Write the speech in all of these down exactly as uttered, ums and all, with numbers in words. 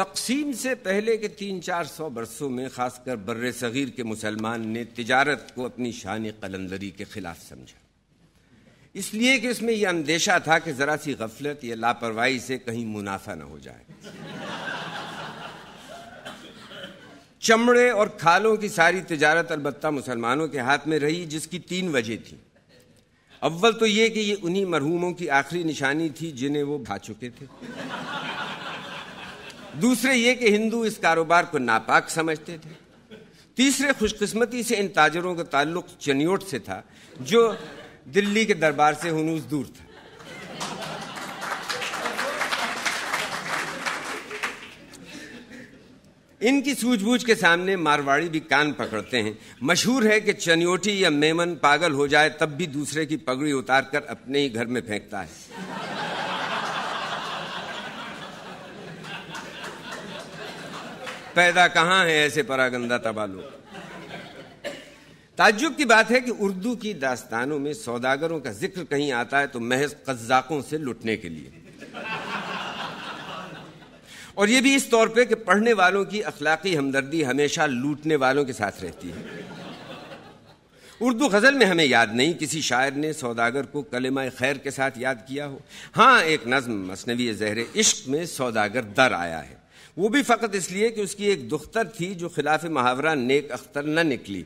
तकसीम से पहले के तीन चार सौ बरसों में ख़ासकर बर्रे सग़ीर के मुसलमान ने तिजारत को अपनी शान कलंदरी के ख़िलाफ़ समझा, इसलिए कि इसमें यह अंदेशा था कि ज़रा सी गफलत या लापरवाही से कहीं मुनाफा न हो जाए। चमड़े और खालों की सारी तिजारत अलबत्ता मुसलमानों के हाथ में रही, जिसकी तीन वजह थी। अव्वल तो ये कि ये उन्हीं मरहूमों की आखिरी निशानी थी जिन्हें वो भा चुके थे। दूसरे ये कि हिंदू इस कारोबार को नापाक समझते थे। तीसरे, खुशकिस्मती से इन ताजरों का ताल्लुक चनियोट से था जो दिल्ली के दरबार से हुनूस दूर था। इनकी सूझबूझ के सामने मारवाड़ी भी कान पकड़ते हैं। मशहूर है कि चनियोटी या मेमन पागल हो जाए तब भी दूसरे की पगड़ी उतार कर अपने ही घर में फेंकता है। पैदा कहाँ है ऐसे परागंदा तबालो। ताज्जुब की बात है कि उर्दू की दास्तानों में सौदागरों का जिक्र कहीं आता है तो महज कज़ाकों से लुटने के लिए, और ये भी इस तौर पे कि पढ़ने वालों की अखलाकी हमदर्दी हमेशा लूटने वालों के साथ रहती है। उर्दू गज़ल में हमें याद नहीं किसी शायर ने सौदागर को कलिमा खैर के साथ याद किया हो। हाँ, एक नज़्म मसनवी ज़हरे इश्क में सौदागर दर आया है, वो भी फ़कत इसलिए कि उसकी एक दुख्तर थी जो खिलाफ महावरा नेक अख्तर न निकली।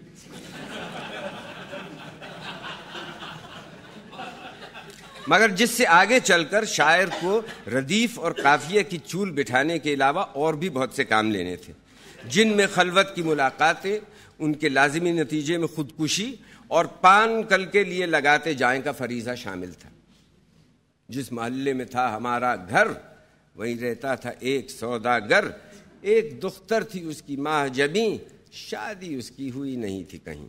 मगर जिससे आगे चलकर शायर को रदीफ और काफिया की चूल बिठाने के अलावा और भी बहुत से काम लेने थे, जिनमें खलवत की मुलाकातें, उनके लाजिमी नतीजे में खुदकुशी और पान कल के लिए लगाते जाए का फरीज़ा शामिल था। जिस महल्ले में था हमारा घर वहीं रहता था एक सौदागर, एक दुख्तर थी उसकी माह जबी, शादी उसकी हुई नहीं थी कहीं।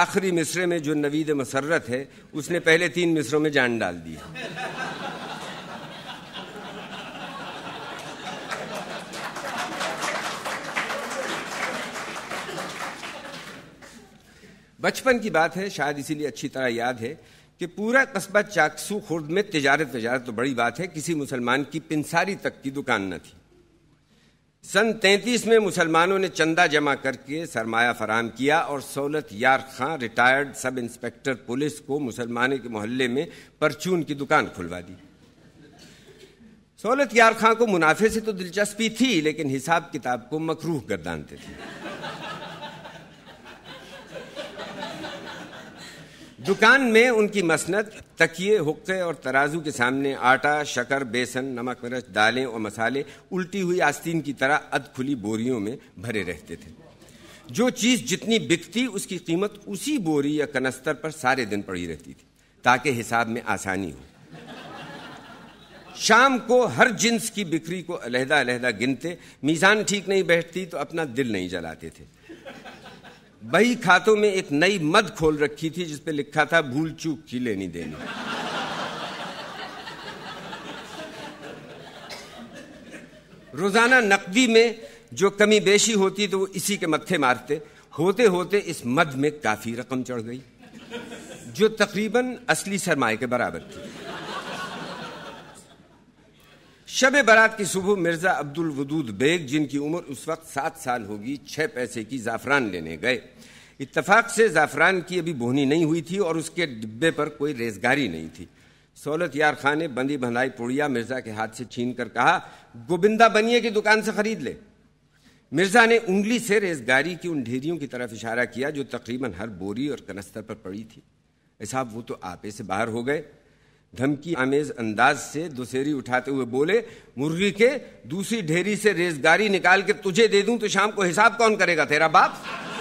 आखिरी मिसरे में जो नवीद मसरत है उसने पहले तीन मिसरों में जान डाल दी। बचपन की बात है, शायद इसीलिए अच्छी तरह याद है कि पूरा कस्बा चाकसू खुर्द में तिजारत तिजारत तो बड़ी बात है, किसी मुसलमान की पिंसारी तक की दुकान न थी। सन तैंतीस में मुसलमानों ने चंदा जमा करके सरमाया फराम किया और Saulat Yar Khan, retired sub inspector police, को मुसलमानों के मोहल्ले में परचून की दुकान खुलवा दी। सौलत यार खां को मुनाफे से तो दिलचस्पी थी, लेकिन हिसाब किताब को मकरूह गर्दानते थे। दुकान में उनकी मसनद तकिए, हुक्के और तराजू के सामने आटा, शक्कर, बेसन, नमक, मिर्च, दालें और मसाले उल्टी हुई आस्तीन की तरह अधखुली बोरियों में भरे रहते थे। जो चीज़ जितनी बिकती उसकी कीमत उसी बोरी या कनस्तर पर सारे दिन पड़ी रहती थी ताकि हिसाब में आसानी हो। शाम को हर जिन्स की बिक्री को अलहदा अलहदा गिनते, मीज़ान ठीक नहीं बैठती तो अपना दिल नहीं जलाते थे। बही खातों में एक नई मद खोल रखी थी जिस पे लिखा था भूल चूक की लेनी देनी। रोजाना नकदी में जो कमी बेशी होती तो वो इसी के मत्थे मारते। होते होते इस मद में काफी रकम चढ़ गई जो तकरीबन असली सरमाए के बराबर थी। शब बारात की सुबह मिर्ज़ा अब्दुल वदूद बेग, जिनकी उम्र उस वक्त सात साल होगी, छः पैसे की ज़ाफ़रान लेने गए। इत्तफाक से ज़ाफ़रान की अभी बोहनी नहीं हुई थी और उसके डिब्बे पर कोई रेजगारी नहीं थी। सौलत यार खां ने बंदी भलाई पुड़िया मिर्ज़ा के हाथ से छीन कर कहा, गोबिंदा बनिए की दुकान से ख़रीद ले। मिर्ज़ा ने उंगली से रेजगारी की उन ढेरियों की तरफ इशारा किया जो तकरीबन हर बोरी और कनस्तर पर पड़ी थी। साहब वो तो आपे से बाहर हो गए। धमकी आमेज अंदाज से दुसेरी उठाते हुए बोले, मुर्गी के दूसरी ढेरी से रेजगारी निकाल के तुझे दे दूं तो शाम को हिसाब कौन करेगा, तेरा बाप।